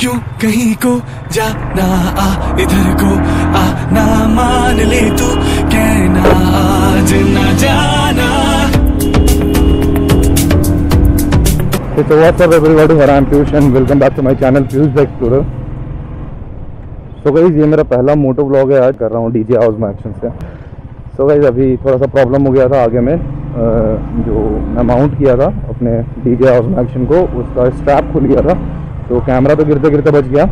क्यों कहीं को जाना, आ इधर को आना, मान ले तू कहना आज ना जाना। So what's up everybody, I'm Piyush and welcome back to my channel Piyush the Explorer। So guys, ये मेरा पहला मोटो व्लॉग है, आज कर रहा हूँ DJI Osmo Action से। So guys, अभी थोड़ा सा प्रॉब्लम हो गया था आगे में, जो मैं माउंट किया था अपने DJI Osmo Action को, उसका स्ट्रैप खुल गया था तो कैमरा तो गिरते गिरते बच गया।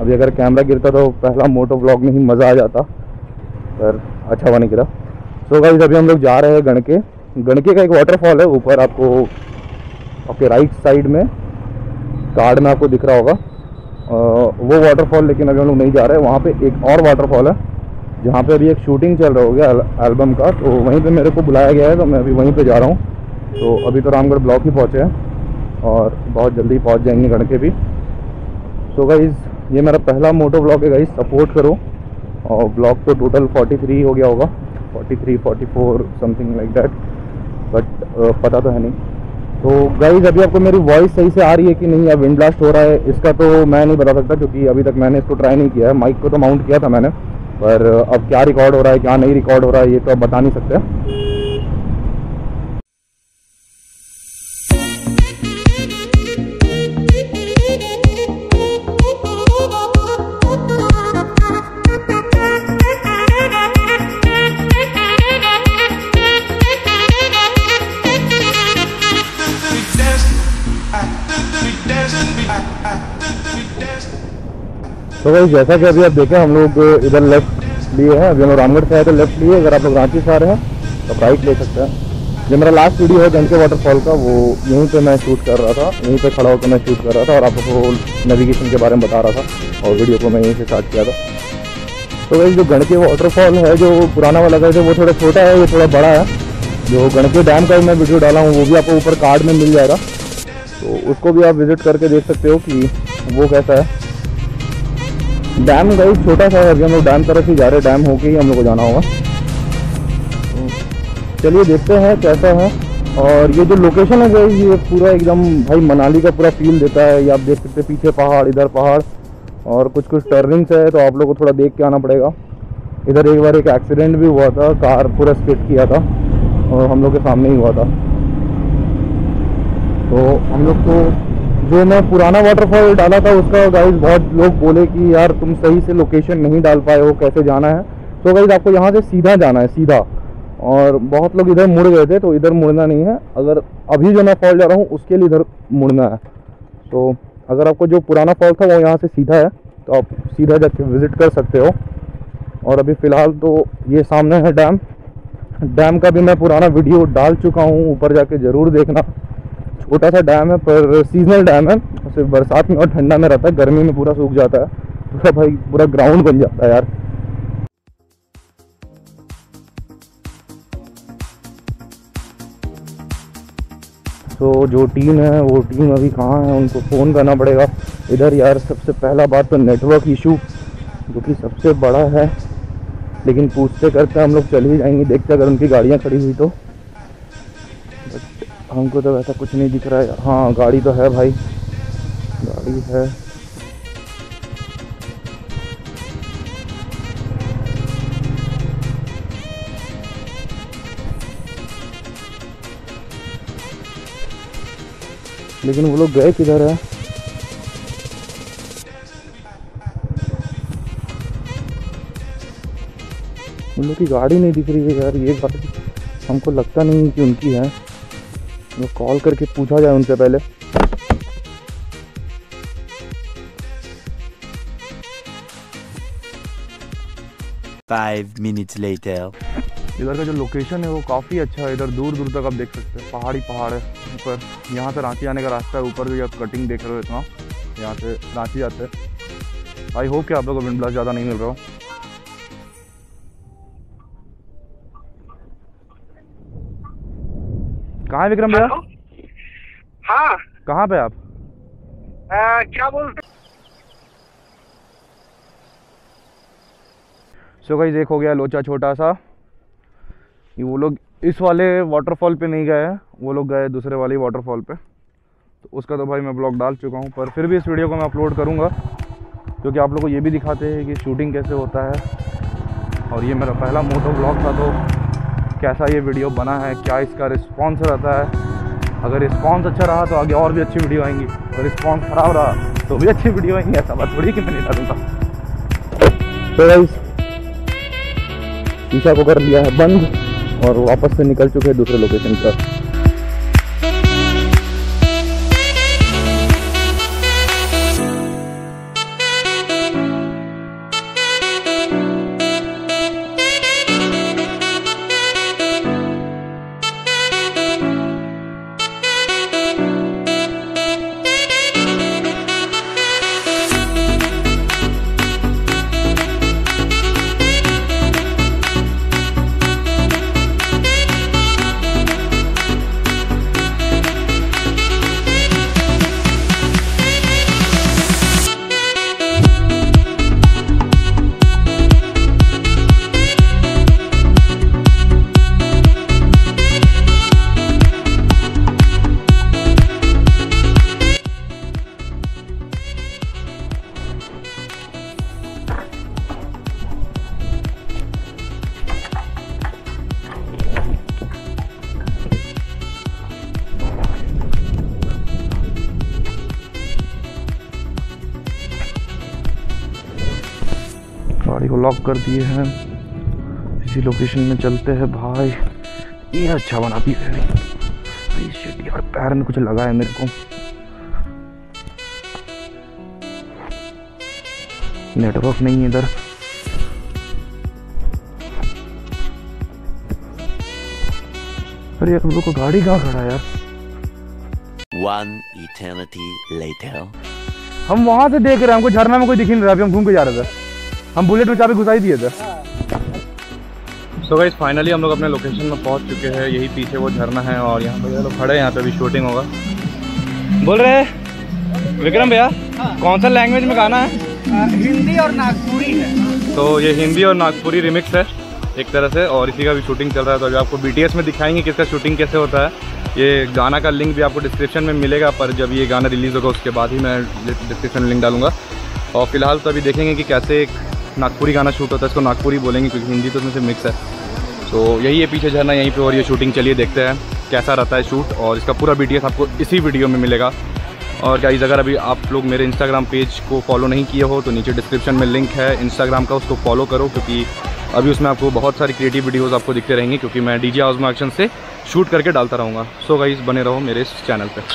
अभी अगर कैमरा गिरता तो पहला मोटो व्लॉग में ही मज़ा आ जाता, पर अच्छा हुआ नहीं गिरा। सो गाइस, अभी हम लोग जा रहे हैं गणके। गणके का एक वाटरफॉल है ऊपर, आपको आपके राइट साइड में कार्ड में आपको दिख रहा होगा वो वाटरफॉल, लेकिन अभी हम लोग नहीं जा रहे हैं। वहाँ पर एक और वाटरफॉल है जहाँ पे अभी एक शूटिंग चल रहा हो गया एल्बम का, तो वहीं पे मेरे को बुलाया गया है, तो मैं अभी वहीं पे जा रहा हूँ। तो अभी तो रामगढ़ ब्लॉक ही पहुँचे हैं और बहुत जल्दी पहुँच जाएंगे गणके भी। सो गाइज़, ये मेरा पहला मोटो ब्लॉग है गाइज़, सपोर्ट करो। और ब्लॉग तो टोटल 43 हो गया होगा, 43, 44 समथिंग लाइक दैट, बट पता तो है नहीं। तो गाइज़, अभी आपको मेरी वॉइस सही से आ रही है कि नहीं या विंड ब्लास्ट हो रहा है, इसका तो मैं नहीं बता सकता क्योंकि अभी तक मैंने इसको ट्राई नहीं किया है। माइक को तो माउंट किया था मैंने, पर अब क्या रिकॉर्ड हो रहा है क्या नहीं रिकॉर्ड हो रहा है ये तो आप बता नहीं सकते। तो भाई, जैसा कि अभी आप देखें, हम लोग इधर लेफ्ट लिए हैं। अभी हम लोग रामगढ़ से आए तो लेफ्ट लिए, अगर आप लोग रांची से आ रहे हैं तो राइट ले सकते हैं। जो मेरा लास्ट वीडियो है गंके वाटरफॉल का, वो यहीं पे मैं शूट कर रहा था, यहीं पे खड़ा होकर मैं शूट कर रहा था और आप लोगों को नेविगेशन के बारे में बता रहा था, और वीडियो को मैं यहीं से स्टार्ट किया था। तो भाई, जो गंके वाटरफॉल है, जो पुराना वाला का है, वो थोड़ा छोटा है, ये थोड़ा बड़ा है। जो गंके डैम का मैं वीडियो डाला हूँ वो भी आपको ऊपर कार्ड में मिल जाएगा, तो उसको भी आप विजिट करके देख सकते हो कि वो कैसा है। डैम गाइस छोटा सा है, अभी हम लोग डैम तरफ ही जा रहे हैं, डैम होके ही हम लोग को जाना होगा। चलिए देखते हैं कैसा है। और ये जो लोकेशन है गाइस, ये पूरा एकदम भाई मनाली का पूरा फील देता है। ये आप देख सकते हैं, पीछे पहाड़, इधर पहाड़, और कुछ कुछ टर्निंग्स है, तो आप लोग को थोड़ा देख के आना पड़ेगा। इधर एक बार एक एक्सीडेंट भी हुआ था, कार पूरा स्किड किया था और हम लोग के सामने ही हुआ था। तो हम लोग को जो मैं पुराना वाटरफॉल डाला था उसका गाइज बहुत लोग बोले कि यार तुम सही से लोकेशन नहीं डाल पाए हो, कैसे जाना है। तो गाइज, आपको यहाँ से सीधा जाना है, सीधा, और बहुत लोग इधर मुड़ गए थे, तो इधर मुड़ना नहीं है। अगर अभी जो मैं फॉल जा रहा हूँ उसके लिए इधर मुड़ना है। तो अगर आपको जो पुराना फॉल था वो यहाँ से सीधा है, तो आप सीधा जाके विज़िट कर सकते हो। और अभी फ़िलहाल तो ये सामने है डैम। डैम का भी मैं पुराना वीडियो डाल चुका हूँ, ऊपर जाके ज़रूर देखना। छोटा सा डैम है पर सीजनल डैम है, सिर्फ बरसात में और ठंडा में रहता है, गर्मी में पूरा सूख जाता है, पूरा भाई पूरा ग्राउंड बन जाता है यार। तो जो टीम है वो टीम अभी कहाँ है, उनको फ़ोन करना पड़ेगा। इधर यार सबसे पहला बात तो नेटवर्क इशू, जो कि सबसे बड़ा है, लेकिन पूछते करते हम लोग चले ही जाएंगे। देखते अगर उनकी गाड़ियाँ खड़ी हुई तो, हमको तो वैसा कुछ नहीं दिख रहा है। हाँ, गाड़ी तो है भाई, गाड़ी है। लेकिन वो लोग गए किधर है? उन लोग की गाड़ी नहीं दिख रही है यार। ये गाड़ी हमको लगता नहीं कि उनकी है, कॉल करके पूछा जाए उनसे पहले। इधर का जो लोकेशन है वो काफ़ी अच्छा है, इधर दूर दूर तक आप देख सकते हैं, पहाड़ी पहाड़ है ऊपर। यहाँ से रांची आने का रास्ता है, ऊपर भी आप कटिंग देख रहे हो इतना, यहाँ से रांची जाते हैं। आई होप कि आप लोगों को विंड ब्लास्ट ज़्यादा नहीं मिल रहा हो। कहाँ विक्रम भैया? हाँ, कहाँ पे आप? क्या बोलते? सो गाइस, देख हो गया लोचा छोटा सा। वो लोग इस वाले वाटरफॉल पे नहीं गए, वो लोग गए दूसरे वाले वाटरफॉल पे। तो उसका तो भाई मैं ब्लॉग डाल चुका हूँ, पर फिर भी इस वीडियो को मैं अपलोड करूँगा क्योंकि आप लोगों को ये भी दिखाते हैं कि शूटिंग कैसे होता है। और ये मेरा पहला मोटो ब्लॉग था, तो कैसा ये वीडियो बना है, क्या इसका रिस्पॉन्स रहता है। अगर रिस्पॉन्स अच्छा रहा तो आगे और भी अच्छी वीडियो आएंगी, और रिस्पॉन्स खराब रहा तो भी अच्छी वीडियो आएंगी। ऐसा बात थोड़ी कि मैं नहीं डालूंगा। तो गाइस शीशा को कर लिया है बंद और वापस से निकल चुके हैं दूसरे लोकेशन पर। गाड़ी को लॉक कर दिए हैं, इसी लोकेशन में चलते हैं भाई। ये अच्छा बनाती है भाई, शिट यार पैर में कुछ लगा है मेरे को। नेटवर्क नहीं है इधर। अरे यार लोगों को गाड़ी कहाँ खड़ा है यार। One eternity later. हम वहां से देख रहे हैं, हमको झरना में कोई दिख नहीं रहा। अभी हम घूम के जा रहे थे, हम बुलेट में चाबी घुसाई दिए थे। सो गाइस फाइनली हम लोग अपने लोकेशन में पहुंच चुके हैं। यही पीछे वो झरना है और यहाँ भैया लोग खड़े हैं, यहाँ पे अभी शूटिंग होगा। बोल रहे हैं विक्रम भैया कौन सा लैंग्वेज में गाना है? हिंदी और नागपुरी है। तो ये हिंदी और नागपुरी रिमिक्स है एक तरह से, और इसी का भी शूटिंग चल रहा है। तो अभी आपको BTS में दिखाएंगे किसका शूटिंग कैसे होता है। ये गाना का लिंक भी आपको डिस्क्रिप्शन में मिलेगा, पर जब ये गाना रिलीज़ होगा उसके बाद ही मैं डिस्क्रिप्शन में लिंक डालूंगा। और फिलहाल तो अभी देखेंगे कि कैसे एक नागपुरी गाना शूट होता है। इसको नागपुरी बोलेंगे क्योंकि हिंदी तो उसमें से मिक्स है। तो यही है पीछे झरना, यहीं पे और ये शूटिंग। चलिए देखते हैं कैसा रहता है शूट, और इसका पूरा BTS आपको इसी वीडियो में मिलेगा। और गाइस अगर अभी आप लोग मेरे इंस्टाग्राम पेज को फॉलो नहीं किए हो तो नीचे डिस्क्रिप्शन में लिंक है इंस्टाग्राम का, उसको फॉलो करो क्योंकि अभी उसमें आपको बहुत सारी क्रिएटिव वीडियोज़ आपको दिखते रहेंगे, क्योंकि मैं DJI Osmo Action से शूट करके डालता रहूँगा। सो गाइस बने रहो मेरे इस चैनल पर।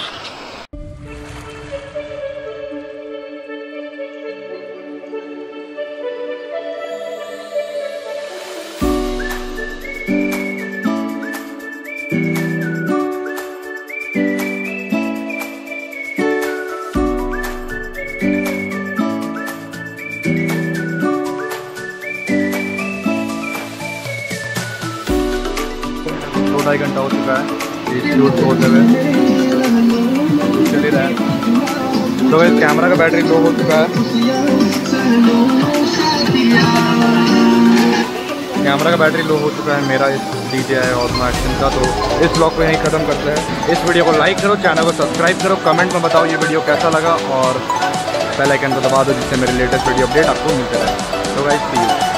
ढाई घंटा हो चुका है ये शूट होते हुए, चल ही रहा है। तो इस कैमरा का बैटरी लो हो चुका है, कैमरा का बैटरी लो हो चुका है मेरा इस DJI Osmo Action का। तो इस ब्लॉग को यहीं ख़त्म करते हैं। इस वीडियो को लाइक करो, चैनल को सब्सक्राइब करो, कमेंट में बताओ ये वीडियो कैसा लगा, और बेल आइकन को दबा दो जिससे मेरे लेटेस्ट वीडियो अपडेट आपको मिलते रहे। तो गाइस सी यू।